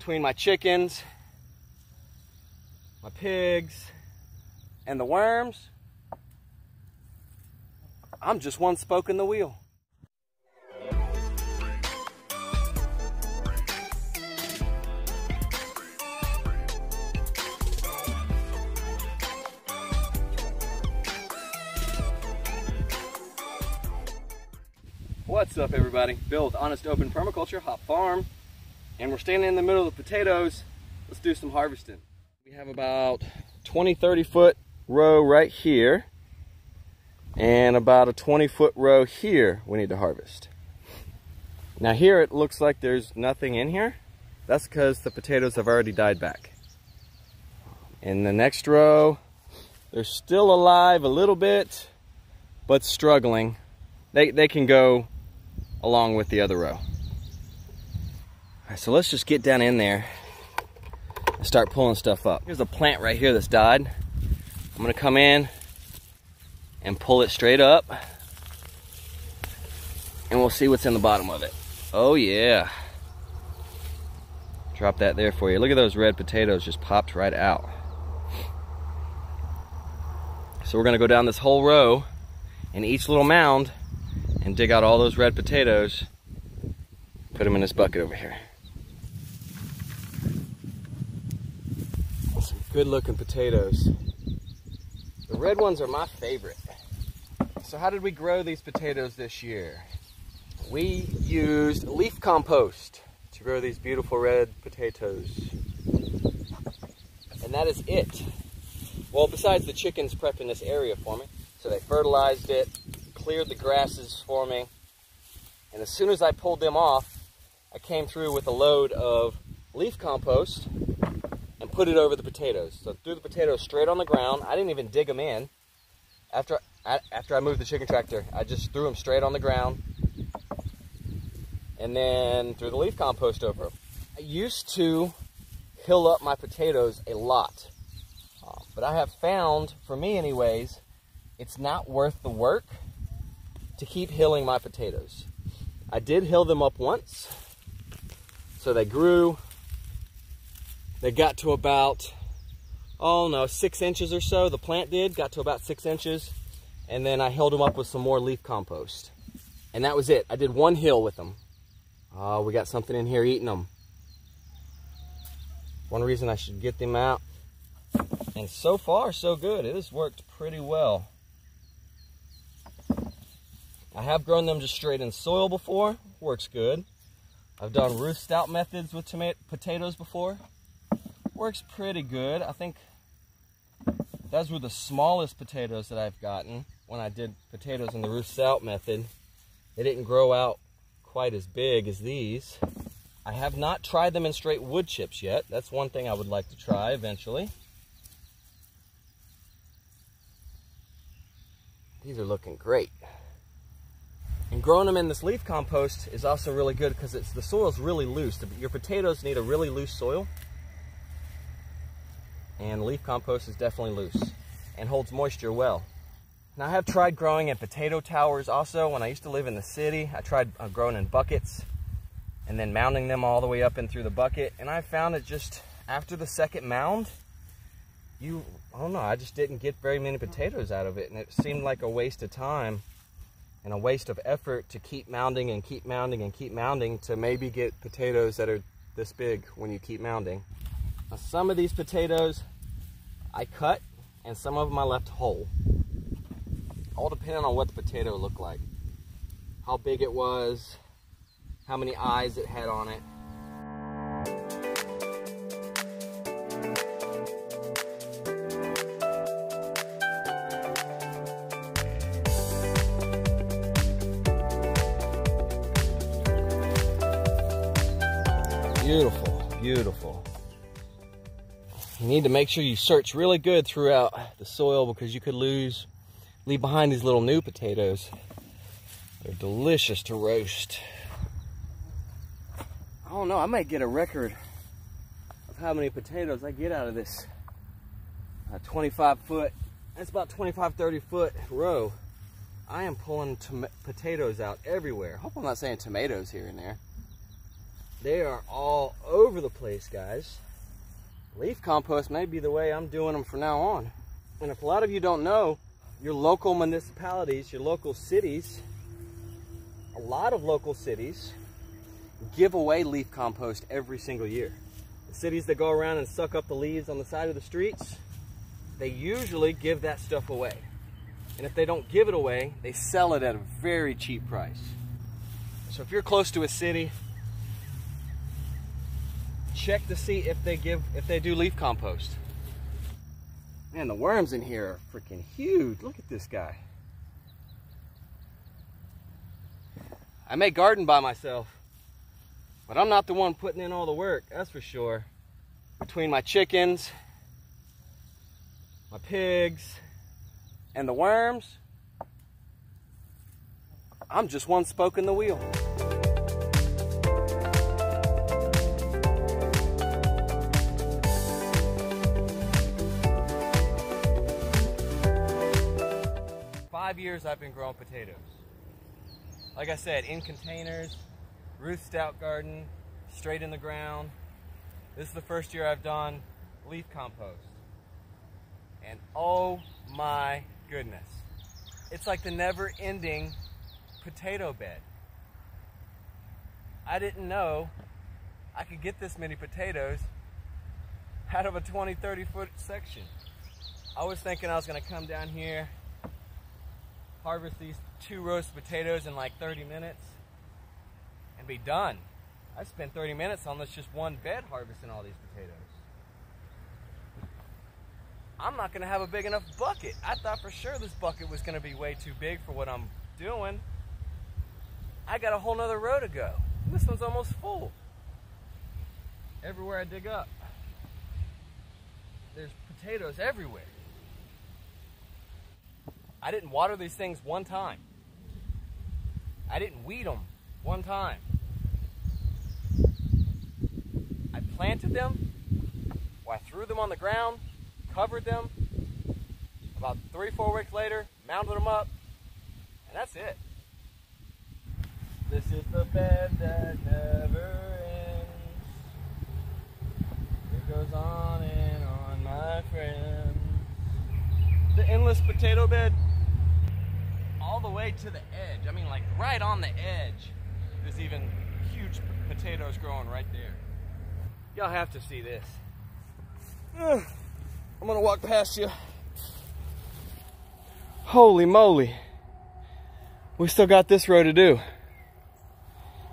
between my chickens, my pigs, and the worms, I'm just one spoke in the wheel. What's up, everybody? Bill with Honest Open Permaculture, Hop Farm, and we're standing in the middle of the potatoes. Let's do some harvesting. We have about 20-30 foot row right here and about a 20 foot row here we need to harvest. Now here it looks like there's nothing in here. That's because the potatoes have already died back. In the next row, they're still alive a little bit, but struggling. They can go along with the other row. All right, so let's just get down in there and start pulling stuff up. Here's a plant right here that's died. I'm gonna come in and pull it straight up and we'll see what's in the bottom of it. Oh yeah. Drop that there for you. Look at those red potatoes just popped right out. So we're gonna go down this whole row and each little mound and dig out all those red potatoes, put them in this bucket over here. Some good looking potatoes. The red ones are my favorite. So how did we grow these potatoes this year? We used leaf compost to grow these beautiful red potatoes. And that is it. Well, besides the chickens prepping this area for me, so they fertilized it, cleared the grasses for me, and as soon as I pulled them off, I came through with a load of leaf compost and put it over the potatoes. So I threw the potatoes straight on the ground. I didn't even dig them in. After I moved the chicken tractor, I just threw them straight on the ground and then threw the leaf compost over them. I used to hill up my potatoes a lot, but I have found, for me anyways, it's not worth the work to keep hilling my potatoes. I did hill them up once, so they grew. They got to about, 6 inches or so. The plant got to about 6 inches, and then I hilled them up with some more leaf compost. And that was it. I did one hill with them. Oh, we got something in here eating them. One reason I should get them out. And so far, so good. It has worked pretty well. I have grown them just straight in soil before. Works good. I've done Ruth Stout methods with potatoes before. Works pretty good. I think those were the smallest potatoes that I've gotten when I did potatoes in the Ruth Stout method. They didn't grow out quite as big as these. I have not tried them in straight wood chips yet. That's one thing I would like to try eventually. These are looking great. And growing them in this leaf compost is also really good because the soil's really loose. Your potatoes need a really loose soil. And leaf compost is definitely loose and holds moisture well. Now I have tried growing in potato towers also. When I used to live in the city, I tried growing in buckets and then mounding them all the way up and through the bucket. And I found that just after the second mound, I just didn't get very many potatoes out of it. And it seemed like a waste of time and a waste of effort to keep mounding and keep mounding and keep mounding to maybe get potatoes that are this big when you keep mounding. Now, some of these potatoes I cut and some of them I left whole. All depending on what the potato looked like, how big it was, how many eyes it had on it. Beautiful, beautiful. You need to make sure you search really good throughout the soil because you could leave behind these little new potatoes. They're delicious to roast. I don't know, I might get a record of how many potatoes I get out of this 25 foot, that's about 25, 30 foot row. I am pulling potatoes out everywhere. Hope I'm not saying tomatoes here and there. They are all over the place. place, guys. Leaf compost may be the way I'm doing them from now on. And if a lot of you don't know, your local municipalities, your local cities, a lot of local cities give away leaf compost every single year. The cities that go around and suck up the leaves on the side of the streets, they usually give that stuff away. And if they don't give it away, they sell it at a very cheap price. So if you're close to a city, check to see if they do leaf compost. Man, the worms in here are freaking huge. Look at this guy. I may garden by myself, but I'm not the one putting in all the work, that's for sure. Between my chickens, my pigs, and the worms, I'm just one spoke in the wheel. Years I've been growing potatoes. Like I said, in containers, Ruth Stout Garden, straight in the ground. This is the first year I've done leaf compost. And oh my goodness. It's like the never-ending potato bed. I didn't know I could get this many potatoes out of a 20, 30-foot section. I was thinking I was going to come down here, harvest these 2 roast potatoes in like 30 minutes and be done. I spent 30 minutes on this just one bed harvesting all these potatoes. I'm not gonna have a big enough bucket. I thought for sure this bucket was gonna be way too big for what I'm doing. I got a whole nother row to go. This one's almost full. Everywhere I dig up, there's potatoes everywhere. I didn't water these things one time. I didn't weed them one time. I planted them, I threw them on the ground, covered them. About 3 or 4 weeks later, mounded them up, and that's it. This is the bed that never ends. It goes on and on, my friends. The endless potato bed. All the way to the edge, I mean like right on the edge, there's even huge potatoes growing right there. Y'all have to see this. I'm gonna walk past you. Holy moly. We still got this row to do.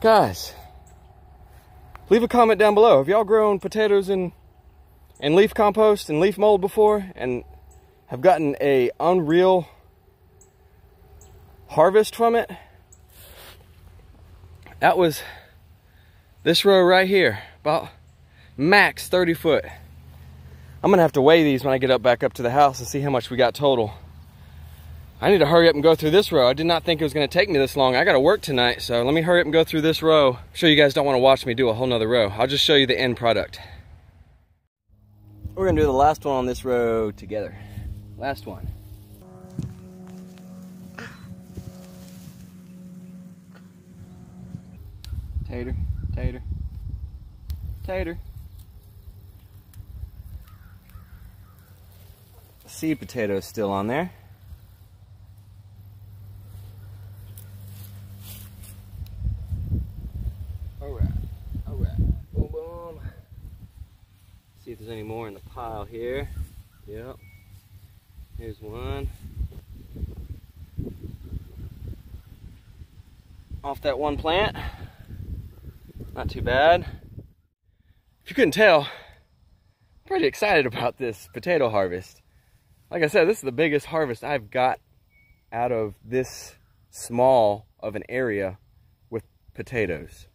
Guys, leave a comment down below. Have y'all grown potatoes and leaf compost and leaf mold before and have gotten a unreal harvest from it? That was this row right here, about max 30 foot. I'm gonna have to weigh these when I get back up to the house and see how much we got total. I need to hurry up and go through this row. I did not think it was gonna take me this long. I gotta work tonight, so let me hurry up and go through this row. I'm sure you guys don't want to watch me do a whole nother row. I'll just show you the end product. We're gonna do the last one on this row together. Last one. Tater, tater, tater. The seed potato is still on there. Alright, alright. Boom, boom. See if there's any more in the pile here. Yep. Here's one. Off that one plant. Not too bad. If you couldn't tell, I'm pretty excited about this potato harvest. Like I said, this is the biggest harvest I've got out of this small of an area with potatoes.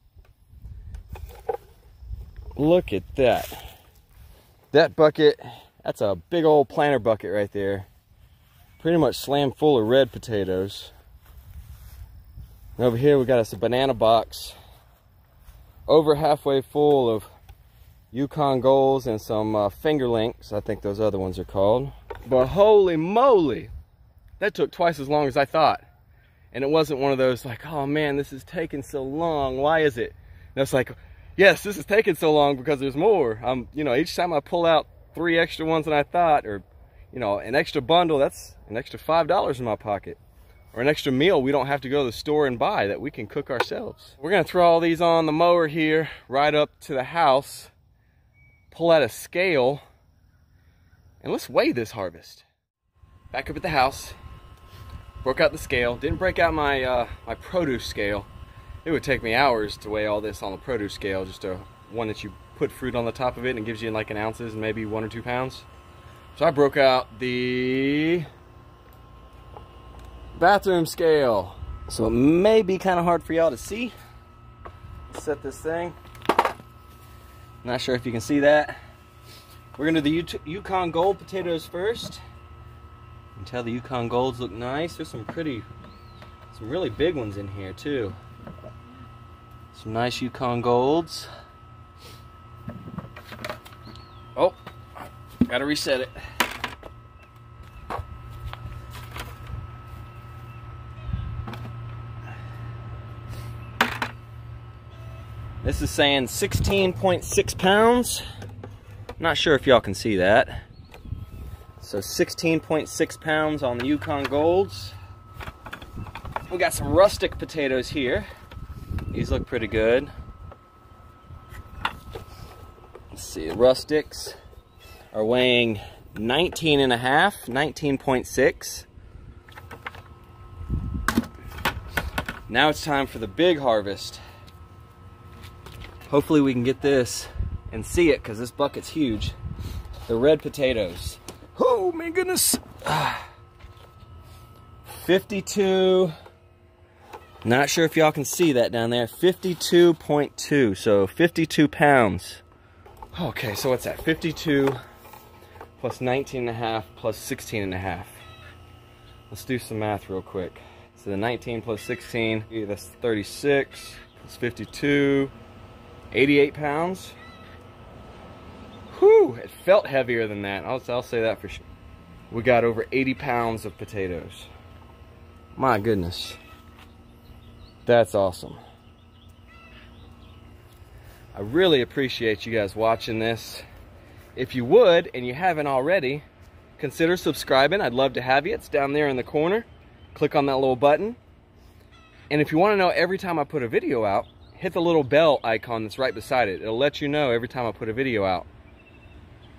Look at that. That bucket, that's a big old planter bucket right there. Pretty much slammed full of red potatoes. And over here we got us a banana box. Over halfway full of Yukon Golds and some fingerlings, I think those other ones are called. But holy moly, that took twice as long as I thought. And it wasn't one of those like, oh man, this is taking so long, why is it? And it's like, Yes, this is taking so long because there's more. You know, each time I pull out 3 extra ones than I thought, or, you know, an extra bundle, that's an extra $5 in my pocket. Or an extra meal we don't have to go to the store and buy that we can cook ourselves. We're gonna throw all these on the mower here, right up to the house, pull out a scale, and let's weigh this harvest. Back up at the house, broke out the scale, didn't break out my, my produce scale. It would take me hours to weigh all this on the produce scale, just one that you put fruit on the top of it and gives you like in ounces and maybe 1 or 2 pounds. So I broke out the bathroom scale. So it may be kind of hard for y'all to see. Let's set this thing. Not sure if you can see that. We're gonna do the Yukon Gold potatoes first. You can tell the Yukon Golds look nice. There's some really big ones in here too. Some nice Yukon Golds. Oh, gotta reset it. This is saying 16.6 pounds. Not sure if y'all can see that. So 16.6 pounds on the Yukon Golds. We got some rustic potatoes here. These look pretty good. Let's see, rustics are weighing 19.5, 19.6. Now it's time for the big harvest. Hopefully we can get this and see it, because this bucket's huge. The red potatoes. Oh my goodness. 52, not sure if y'all can see that down there, 52.2, so 52 pounds. Okay, so what's that? 52 plus 19.5 plus 16.5. Let's do some math real quick. So the 19 plus 16, that's 36, plus 52. 88 pounds. Whew, it felt heavier than that. I'll say that for sure. We got over 80 pounds of potatoes. My goodness. That's awesome. I really appreciate you guys watching this. If you would, and you haven't already, consider subscribing. I'd love to have you. It's down there in the corner. Click on that little button. And if you want to know every time I put a video out, hit the little bell icon that's right beside it. It'll let you know every time I put a video out.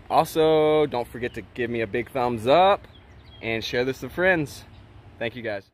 Also, don't forget to give me a big thumbs up and share this with friends. Thank you guys.